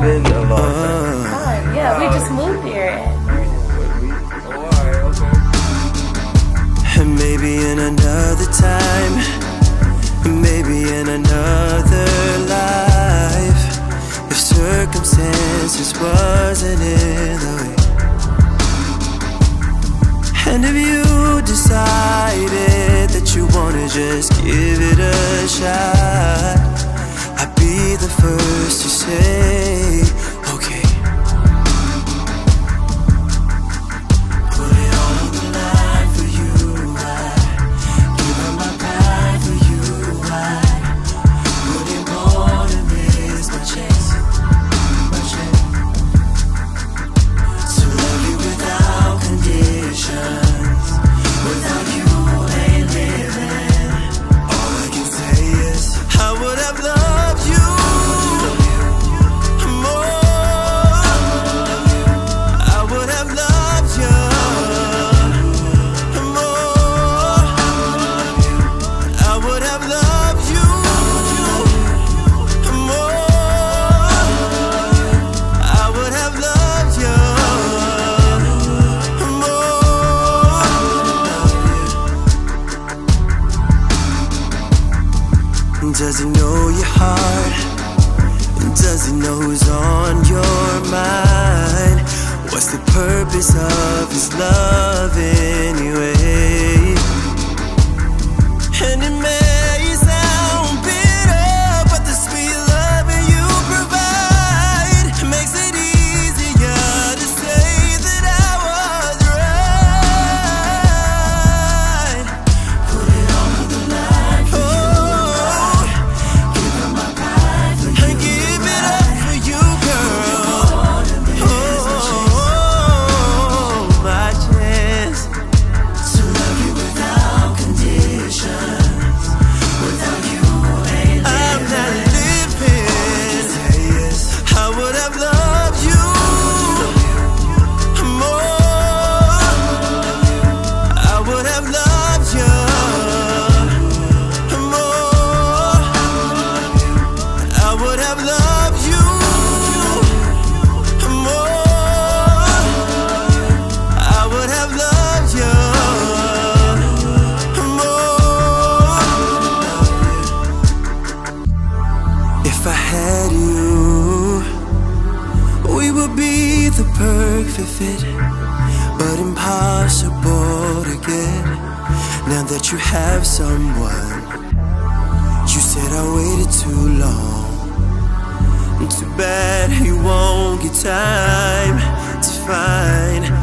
been a long time. Oh, yeah, we just moved here. And maybe in another time, maybe in another life, if circumstances wasn't in the way, and if you decided that you wanna just give it a shot, I'd be the first to say okay. Put it all on the line for you, I give up my pride for you, I would it more than miss my chance, my chance to love you without condition. Does he know your heart? Does he know who's on your mind? What's the purpose of his love anyway? And it may sound bitter, but the sweet love you provide makes it easier to say that I was right. Put it all on the line for you. The perfect fit, but impossible to get. Now that you have someone, you said I waited too long. Too bad you won't get time to find